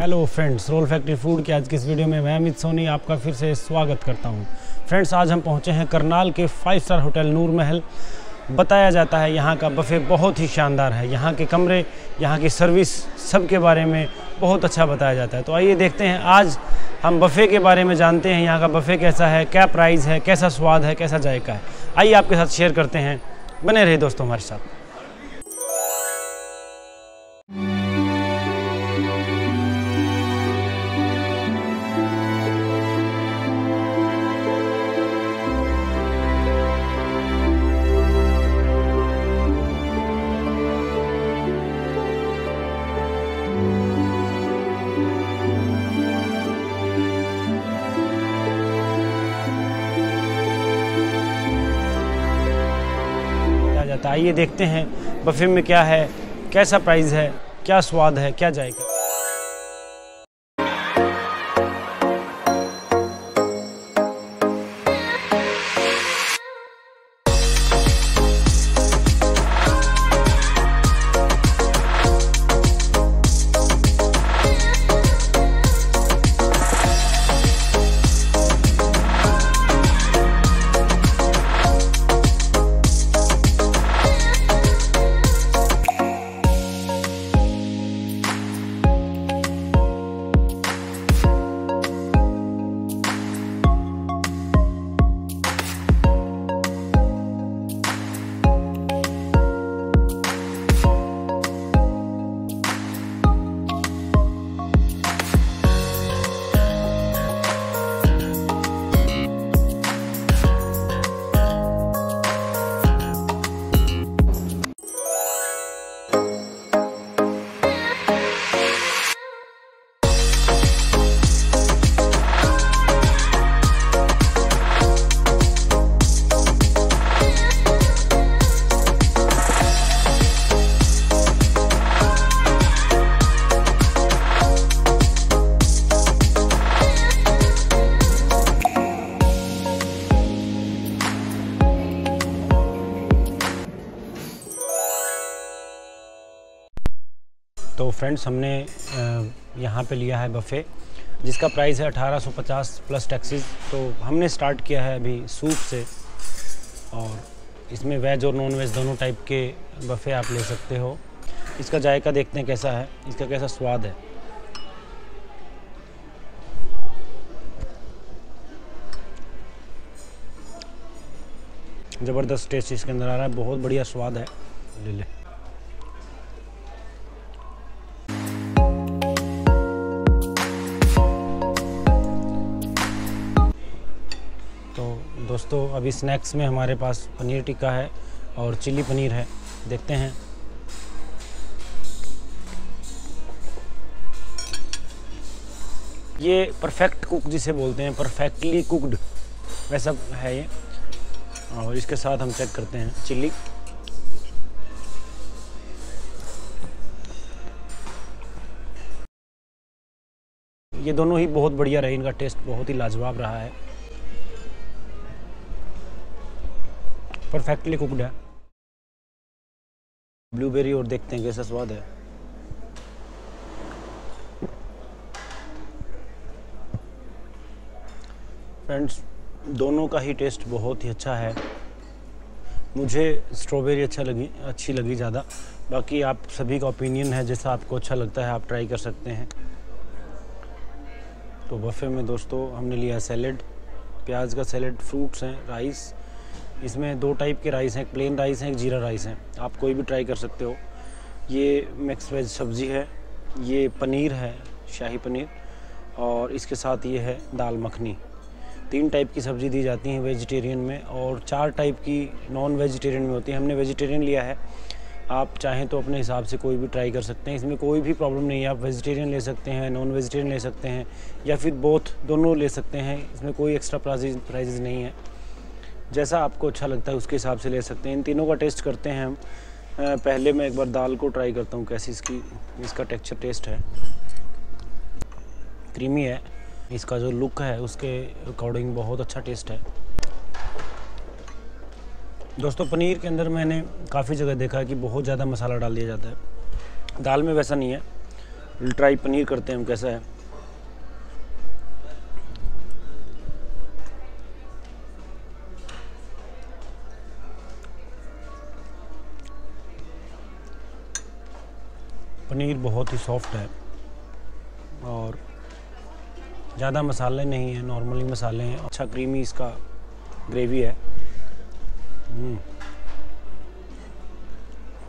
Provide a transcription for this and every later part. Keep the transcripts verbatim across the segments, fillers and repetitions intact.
Hello friends, roll factory food के आज किस वीडियो में मैं अमित सोनी आपका फिर से स्वागत करता हूं। फ्रेंड्स, आज हम पहुंचे हैं करनाल के फाइव स्टार होटल नूर महल। बताया जाता है यहां का बफे बहुत ही शानदार है, यहां के कमरे, यहां की सर्विस, सब के बारे में बहुत अच्छा बताया जाता है। तो आइए देखते हैं, आज हम बफे के बारे में जानते हैं, यहाँ का बफे कैसा है, क्या प्राइस है, कैसा स्वाद है, कैसा जायका है। आइए आपके साथ शेयर करते हैं, बने रहिए दोस्तों हमारे साथ। आइए देखते हैं बफे में क्या है, कैसा प्राइस है, क्या स्वाद है, क्या जाएगा। तो फ्रेंड्स, हमने यहाँ पे लिया है बफ़े जिसका प्राइस है अठारह सौ पचास प्लस टैक्सीज। तो हमने स्टार्ट किया है अभी सूप से, और इसमें वेज और नॉन वेज दोनों टाइप के बफ़े आप ले सकते हो। इसका जायका देखते हैं कैसा है, इसका कैसा स्वाद है। ज़बरदस्त टेस्ट इसके अंदर आ रहा है, बहुत बढ़िया स्वाद है। ले ले दोस्तों, अभी स्नैक्स में हमारे पास पनीर टिक्का है और चिली पनीर है, देखते हैं। ये परफेक्ट कुक जिसे बोलते हैं, परफेक्टली कुकड वैसा है ये। और इसके साथ हम चेक करते हैं चिली। ये दोनों ही बहुत बढ़िया रहे, इनका टेस्ट बहुत ही लाजवाब रहा है, परफेक्टली कुकड है। ब्लूबेरी और देखते हैं कैसा स्वाद है। फ्रेंड्स, दोनों का ही टेस्ट बहुत ही अच्छा है। मुझे स्ट्रॉबेरी अच्छा लगी अच्छी लगी ज़्यादा, बाकी आप सभी का ओपिनियन है, जैसा आपको अच्छा लगता है आप ट्राई कर सकते हैं। तो बफे में दोस्तों हमने लिया सैलेड, प्याज का सैलेड, फ्रूट्स हैं, राइस। इसमें दो टाइप के राइस हैं, एक प्लेन राइस है, एक जीरा राइस है, आप कोई भी ट्राई कर सकते हो। ये मिक्स वेज सब्ज़ी है, ये पनीर है, शाही पनीर, और इसके साथ ये है दाल मखनी। तीन टाइप की सब्ज़ी दी जाती है वेजिटेरियन में, और चार टाइप की नॉन वेजिटेरियन में होती है। हमने वेजिटेरियन लिया है, आप चाहें तो अपने हिसाब से कोई भी ट्राई कर सकते हैं, इसमें कोई भी प्रॉब्लम नहीं है। आप वेजिटेरियन ले सकते हैं, नॉन वेजिटेरियन ले सकते हैं, या फिर बोथ, दोनों ले सकते हैं। इसमें कोई एक्स्ट्रा प्राइजेज नहीं है, जैसा आपको अच्छा लगता है उसके हिसाब से ले सकते हैं। इन तीनों का टेस्ट करते हैं हम। पहले मैं एक बार दाल को ट्राई करता हूँ, कैसी इसकी इसका टेक्सचर टेस्ट है। क्रीमी है, इसका जो लुक है उसके अकॉर्डिंग बहुत अच्छा टेस्ट है। दोस्तों, पनीर के अंदर मैंने काफ़ी जगह देखा है कि बहुत ज़्यादा मसाला डाल दिया जाता है, दाल में वैसा नहीं है। ट्राई पनीर करते हैं हम कैसा है। पनीर बहुत ही सॉफ्ट है और ज़्यादा मसाले नहीं है, नॉर्मली मसाले हैं। अच्छा क्रीमी इसका ग्रेवी है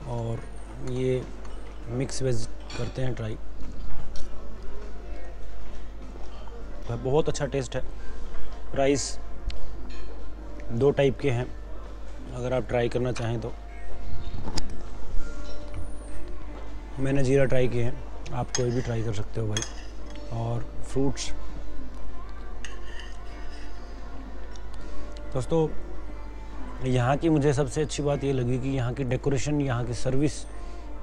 और ये मिक्स वेज करते हैं ट्राई। बहुत अच्छा टेस्ट है। राइस दो टाइप के हैं, अगर आप ट्राई करना चाहें तो। मैंने जीरा ट्राई किए हैं, आप कोई भी ट्राई कर सकते हो भाई। और फ्रूट्स दोस्तों, यहाँ की मुझे सबसे अच्छी बात ये लगी कि यहाँ की डेकोरेशन, यहाँ की सर्विस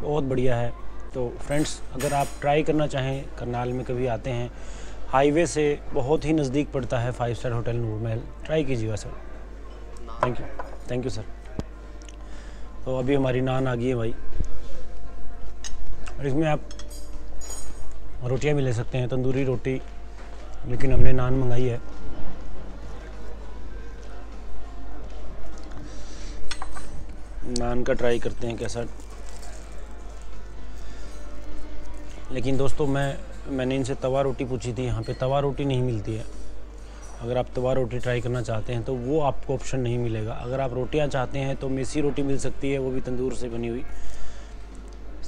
बहुत बढ़िया है। तो फ्रेंड्स, अगर आप ट्राई करना चाहें, करनाल में कभी आते हैं, हाईवे से बहुत ही नज़दीक पड़ता है फाइव स्टार होटल नूर महल, ट्राई कीजिएगा sir. Thank you, thank you sir. तो अभी हमारी नान आ गई है भाई, और इसमें आप रोटियां भी ले सकते हैं, तंदूरी रोटी, लेकिन हमने नान मंगाई है। नान का ट्राई करते हैं कैसा। लेकिन दोस्तों, मैं मैंने इनसे तवा रोटी पूछी थी, यहाँ पे तवा रोटी नहीं मिलती है। अगर आप तवा रोटी ट्राई करना चाहते हैं तो वो आपको ऑप्शन नहीं मिलेगा। अगर आप रोटियाँ चाहते हैं तो मेसी रोटी मिल सकती है, वो भी तंदूर से बनी हुई।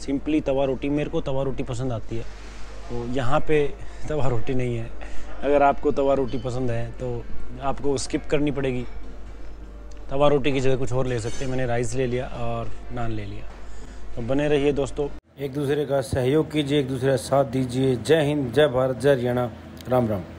सिंपली तवा रोटी, मेरे को तवा रोटी पसंद आती है, तो यहाँ पे तवा रोटी नहीं है। अगर आपको तवा रोटी पसंद है तो आपको स्किप करनी पड़ेगी, तवा रोटी की जगह कुछ और ले सकते हैं। मैंने राइस ले लिया और नान ले लिया। तो बने रहिए दोस्तों, एक दूसरे का सहयोग कीजिए, एक दूसरे का साथ दीजिए। जय हिंद, जय भारत, जय हरियाणा, राम राम।